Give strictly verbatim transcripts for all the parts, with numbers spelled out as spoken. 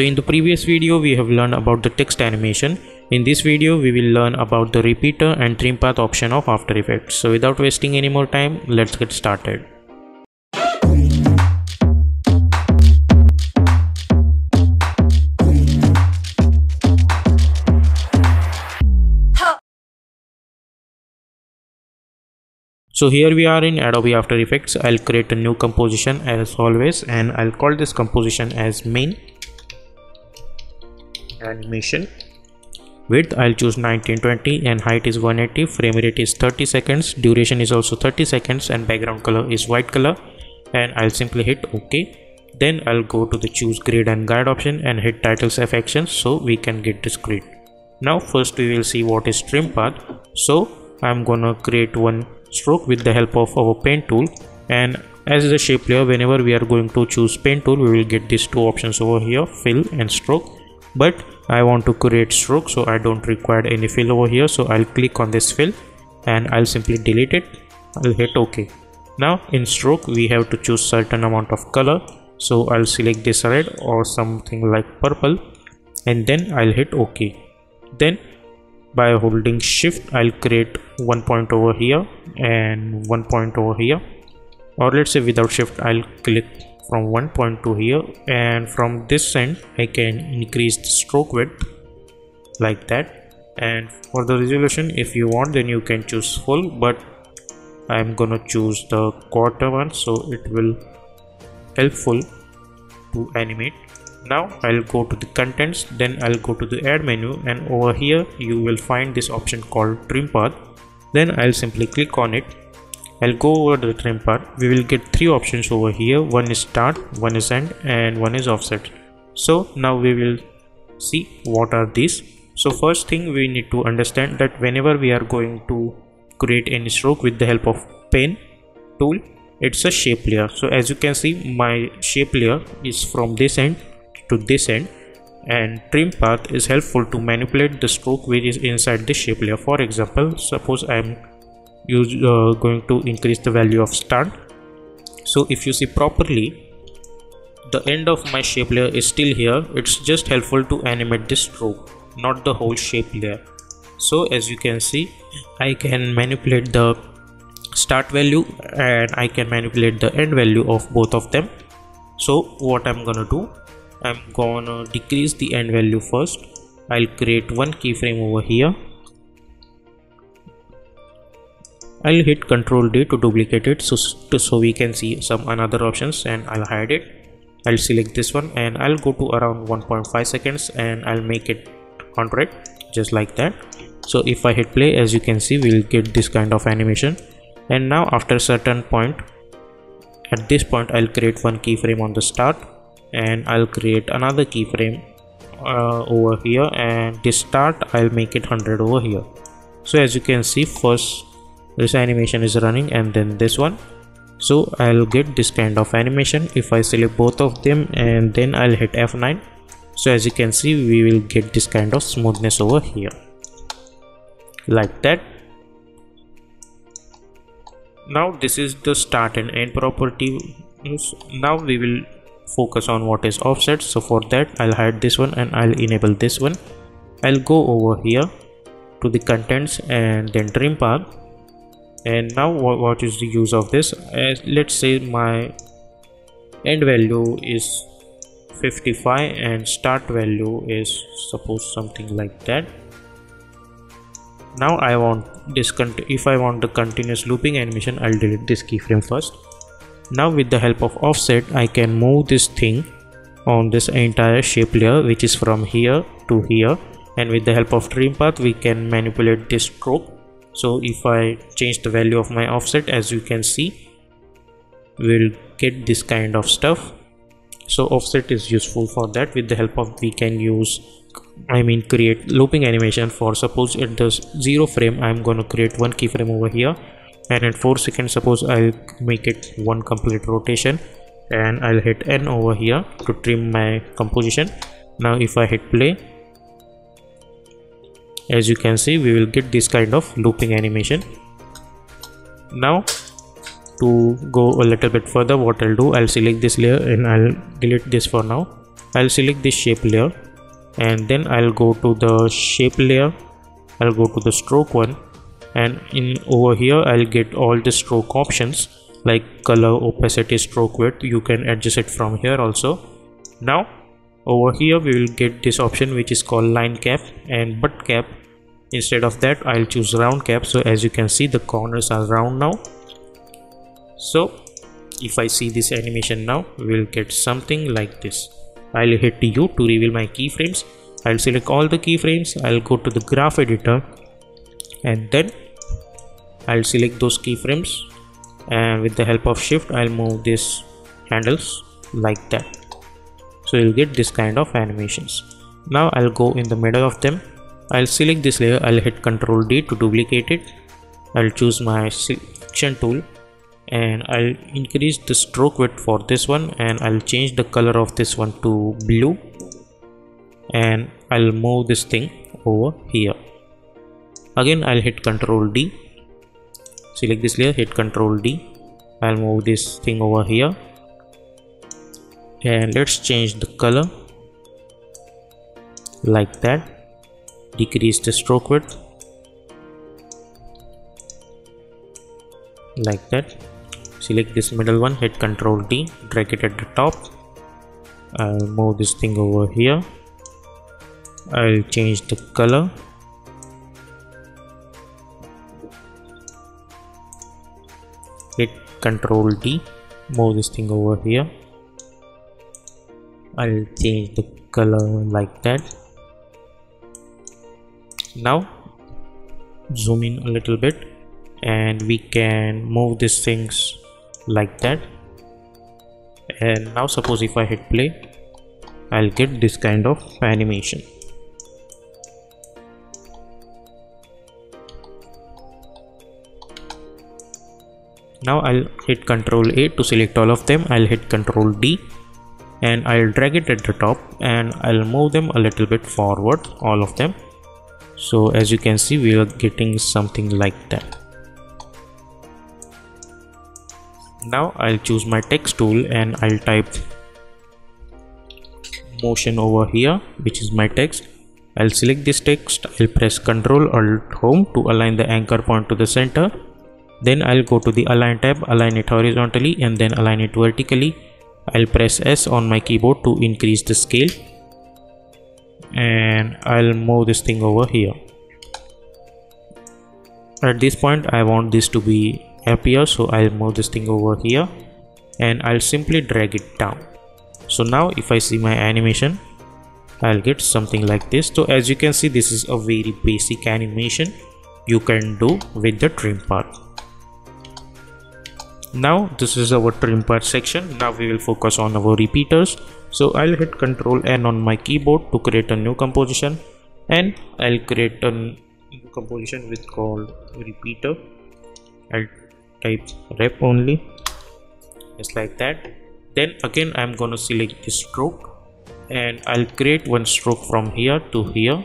So in the previous video we have learned about the text animation. In this video we will learn about the repeater and trim path option of After Effects. So without wasting any more time, let's get started. So here we are in Adobe After Effects. I'll create a new composition as always, and I'll call this composition as main animation. Width I'll choose nineteen twenty and height is one eighty, frame rate is thirty seconds, duration is also thirty seconds, and background color is white color, and I'll simply hit OK. Then I'll go to the choose grid and guide option and hit titles F actions so we can get this grid. Now first we will see what is trim path. So I'm gonna create one stroke with the help of our pen tool, and as the shape layer, whenever we are going to choose pen tool, we will get these two options over here, fill and stroke. But I want to create stroke, so I don't require any fill over here, so I'll click on this fill and I'll simply delete it. I'll hit OK. Now in stroke we have to choose certain amount of color, so I'll select this red or something like purple, and then I'll hit OK. Then by holding shift I'll create one point over here and one point over here, or let's say without shift I'll click from one point to here, and from this end I can increase the stroke width like that. And for the resolution, if you want, then you can choose full, but I'm gonna choose the quarter one, so it will helpful to animate. Now I'll go to the contents, then I'll go to the add menu, and over here you will find this option called trim path. Then I'll simply click on it. I'll go over the trim path. We will get three options over here. One is start, one is end, and one is offset. So now we will see what are these. So first thing we need to understand that whenever we are going to create any stroke with the help of pen tool, it's a shape layer. So as you can see, my shape layer is from this end to this end, and trim path is helpful to manipulate the stroke which is inside the shape layer. For example, suppose I'm use uh, going to increase the value of start. So if you see properly, the end of my shape layer is still here. It's just helpful to animate this stroke, not the whole shape layer. So as you can see, I can manipulate the start value and I can manipulate the end value of both of them. So what I'm gonna do, I'm gonna decrease the end value first. I'll create one keyframe over here. I'll hit control D to duplicate it so, so we can see some another options, and I'll hide it. I'll select this one and I'll go to around one point five seconds and I'll make it one hundred, just like that. So if I hit play, as you can see, we'll get this kind of animation. And now after a certain point, at this point I'll create one keyframe on the start, and I'll create another keyframe uh, over here, and this start I'll make it one hundred over here. So as you can see, first this animation is running and then this one, so I'll get this kind of animation if I select both of them, and then I'll hit F nine. So as you can see, we will get this kind of smoothness over here like that. Now this is the start and end property. Now we will focus on what is offset. So for that, I'll hide this one and I'll enable this one. I'll go over here to the contents and then trim path. And now what is the use of this? As let's say my end value is fifty-five and start value is suppose something like that. Now I want this if I want the continuous looping animation, I'll delete this keyframe first. Now with the help of offset, I can move this thing on this entire shape layer, which is from here to here, and with the help of trim path we can manipulate this stroke. So if I change the value of my offset, as you can see, we'll get this kind of stuff. So offset is useful for that. With the help of, we can use, I mean create looping animation. For suppose at the zero frame, I'm gonna create one keyframe over here, and at four seconds, suppose I'll make it one complete rotation, and I'll hit N over here to trim my composition. Now if I hit play, as you can see, we will get this kind of looping animation. Now to go a little bit further, what I'll do, I'll select this layer and I'll delete this for now. I'll select this shape layer and then I'll go to the shape layer, I'll go to the stroke one, and in over here I'll get all the stroke options like color, opacity, stroke width. You can adjust it from here also. Now over here we will get this option which is called line cap and butt cap. Instead of that I'll choose round cap. So as you can see the corners are round now. So if I see this animation now, we'll get something like this. I'll hit U to reveal my keyframes. I'll select all the keyframes. I'll go to the graph editor and then I'll select those keyframes, and with the help of shift I'll move these handles like that. So you'll get this kind of animations. Now I'll go in the middle of them. I'll select this layer. I'll hit Ctrl D to duplicate it. I'll choose my selection tool and I'll increase the stroke width for this one, and I'll change the color of this one to blue, and I'll move this thing over here. Again I'll hit Ctrl D, select this layer, hit Ctrl D. I'll move this thing over here and let's change the color like that. Decrease the stroke width like that. Select this middle one, hit Ctrl D, drag it at the top. I'll move this thing over here. I'll change the color . Hit Ctrl D, move this thing over here. I'll change the color like that. Now zoom in a little bit and we can move these things like that. And now suppose if I hit play, I'll get this kind of animation. Now I'll hit Ctrl A to select all of them. I'll hit Ctrl D and I'll drag it at the top and I'll move them a little bit forward, all of them. So as you can see we are getting something like that. Now I'll choose my text tool and I'll type motion over here, which is my text. I'll select this text. I'll press Ctrl Alt Home to align the anchor point to the center. Then I'll go to the align tab, align it horizontally and then align it vertically. I'll press S on my keyboard to increase the scale and I'll move this thing over here. At this point I want this to be appear, so I'll move this thing over here and I'll simply drag it down. So now if I see my animation, I'll get something like this. So as you can see, this is a very basic animation you can do with the trim path. Now this is our trim path section. Now we will focus on our repeaters. So I'll hit Ctrl N on my keyboard to create a new composition, and I'll create a new composition with called repeater. I'll type rep only, just like that. Then again I'm gonna select this stroke and I'll create one stroke from here to here,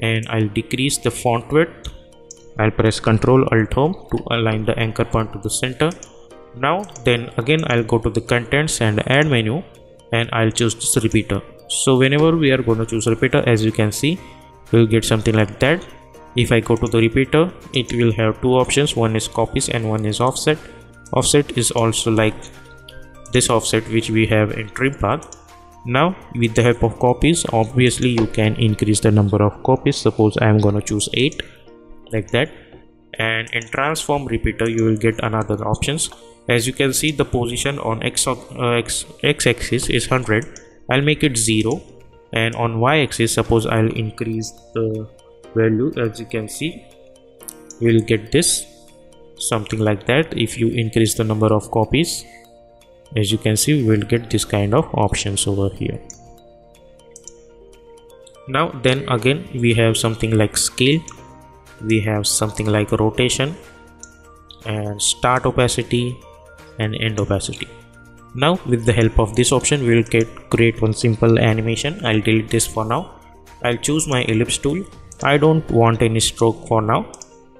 and I'll decrease the font width. I'll press Ctrl Alt Home to align the anchor point to the center. Now then again I'll go to the contents and add menu and I'll choose this repeater. So whenever we are going to choose repeater, as you can see, we'll get something like that. If I go to the repeater, it will have two options. One is copies and one is offset. Offset is also like this offset which we have in trim path. Now with the help of copies, obviously you can increase the number of copies. Suppose I'm gonna choose eight like that, and in transform repeater you will get another options. As you can see, the position on x of uh, x, x axis is one hundred. I'll make it zero, and on y axis suppose I'll increase the value. As you can see, you will get this something like that. If you increase the number of copies, as you can see, we will get this kind of options over here. Now then again we have something like scale, we have something like rotation and start opacity and end opacity. Now with the help of this option we will get create one simple animation. I'll delete this for now. I'll choose my ellipse tool. I don't want any stroke for now,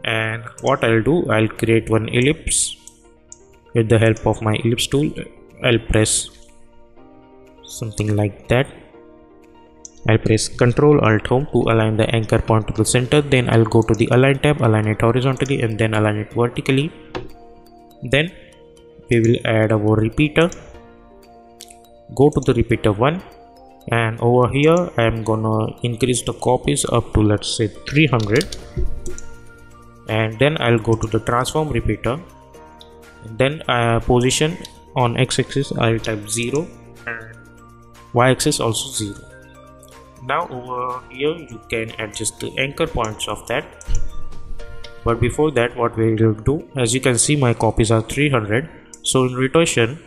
and what I'll do, I'll create one ellipse. With the help of my ellipse tool, I'll press something like that. I'll press Ctrl Alt Home to align the anchor point to the center. Then I'll go to the Align tab, align it horizontally and then align it vertically. Then we will add our repeater. Go to the repeater one, and over here I'm gonna increase the copies up to, let's say, three hundred, and then I'll go to the transform repeater. Then uh, position on x-axis I'll type zero and y-axis also zero. Now over here you can adjust the anchor points of that, but before that what we will do, as you can see my copies are three hundred, so in rotation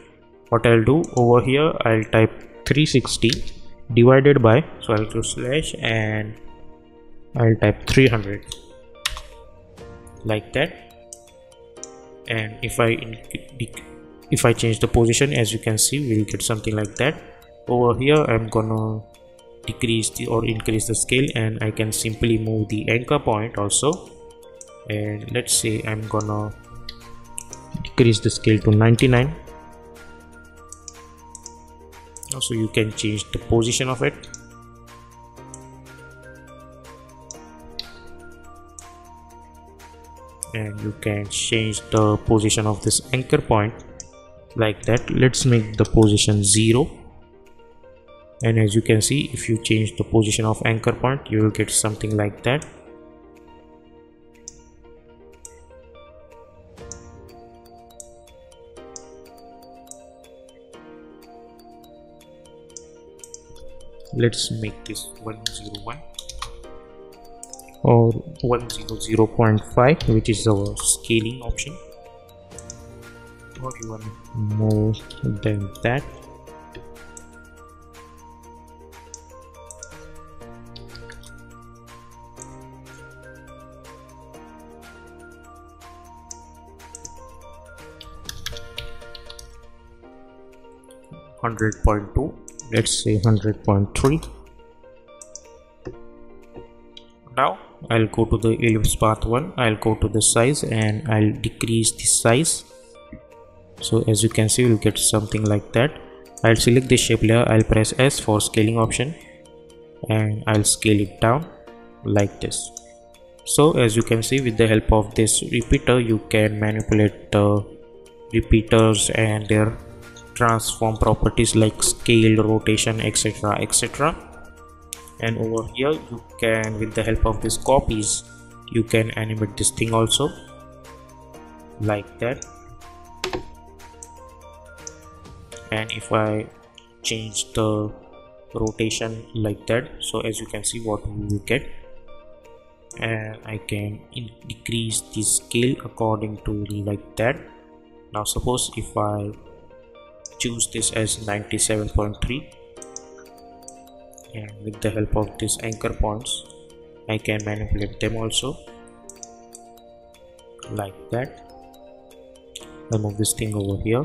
what I'll do, over here I'll type three sixty divided by, so I'll do slash and I'll type three hundred like that. And if I if I change the position, as you can see we'll get something like that. Over here I'm gonna decrease the or increase the scale, and I can simply move the anchor point also, and let's say I'm gonna decrease the scale to ninety-nine. So you can change the position of it. And you can change the position of this anchor point like that. Let's make the position zero. And as you can see, if you change the position of anchor point, you will get something like that. Let's make this one hundred one or one hundred point five, which is our scaling option, or even more than that. one hundred point two, let's say one hundred point three. Now I'll go to the ellipse path one, I'll go to the size and I'll decrease the size. So as you can see you'll get something like that. I'll select the shape layer, I'll press S for scaling option, and I'll scale it down like this. So as you can see, with the help of this repeater you can manipulate the repeaters and their transform properties like scale, rotation, etc, etc. And over here you can, with the help of these copies, you can animate this thing also like that. And if I change the rotation like that, so as you can see what we will get. And I can decrease the scale according to like that. Now suppose if I choose this as ninety-seven point three, and with the help of these anchor points I can manipulate them also like that. I'll move this thing over here.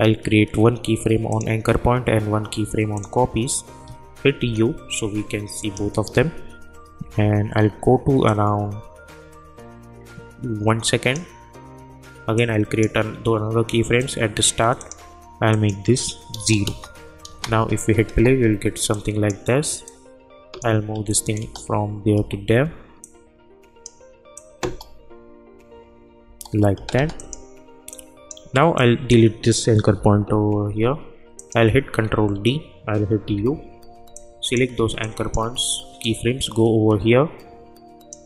I'll create one keyframe on anchor point and one keyframe on copies. Hit U so we can see both of them, and I'll go to around one second. Again I'll create another keyframes at the start. I'll make this zero. Now if we hit play, we'll get something like this. I'll move this thing from there to there like that. Now I'll delete this anchor point over here. I'll hit Ctrl D, I'll hit U, select those anchor points keyframes, go over here,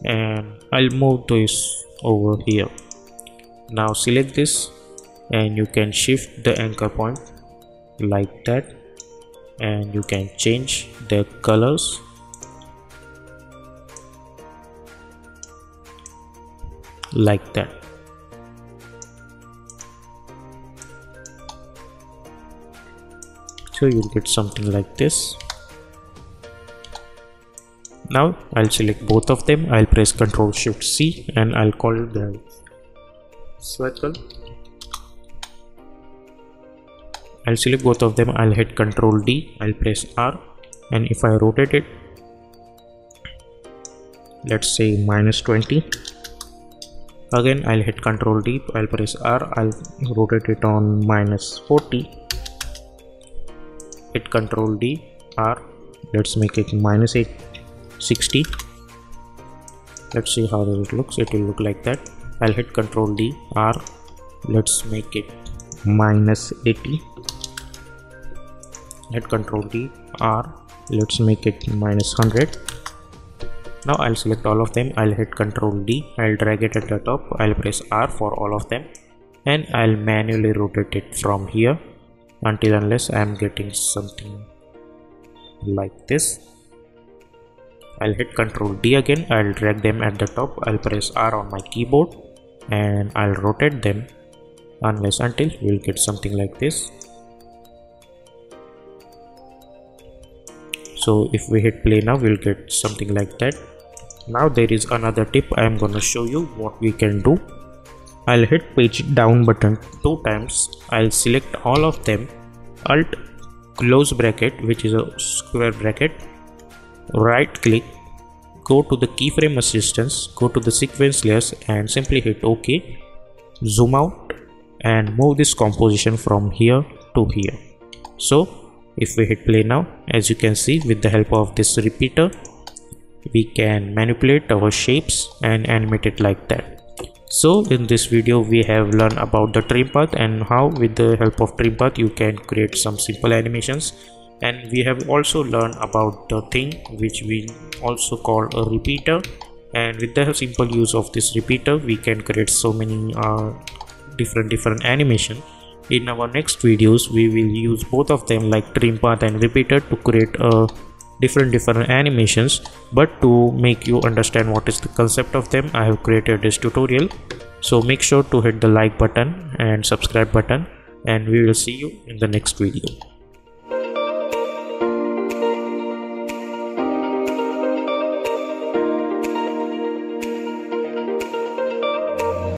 and I'll move this over here. Now select this and you can shift the anchor point like that, and you can change the colors. Like that. So you'll get something like this. Now I'll select both of them. I'll press Ctrl Shift C and I'll call the circle. I'll select both of them, I'll hit Ctrl D, I'll press R, and if I rotate it, let's say minus twenty, again I'll hit Ctrl D, I'll press R, I'll rotate it on minus forty, hit Ctrl D, R, Let's make it minus eight sixty. Let's see how it looks. It will look like that. I'll hit Control D R. Let's make it minus eighty. Hit Control D R. Let's make it minus one hundred. Now I'll select all of them. I'll hit Control D. I'll drag it at the top. I'll press R for all of them, and I'll manually rotate it from here until unless I'm getting something like this. I'll hit Control D again. I'll drag them at the top. I'll press R on my keyboard and I'll rotate them unless until we'll get something like this. So if we hit play now, we'll get something like that. Now there is another tip I'm gonna show you what we can do. I'll hit page down button two times. I'll select all of them. Alt close bracket, which is a square bracket. Right click, go to the keyframe assistance, go to the sequence layers and simply hit OK. Zoom out and move this composition from here to here. So if we hit play now, as you can see, with the help of this repeater, we can manipulate our shapes and animate it like that. So in this video, we have learned about the trim path and how with the help of trim path you can create some simple animations. And we have also learned about the thing which we also call a repeater, and with the simple use of this repeater we can create so many uh, different different animation. In our next videos we will use both of them, like trim path and repeater, to create a different different animations. But to make you understand what is the concept of them, I have created this tutorial, so make sure to hit the like button and subscribe button, and we will see you in the next video.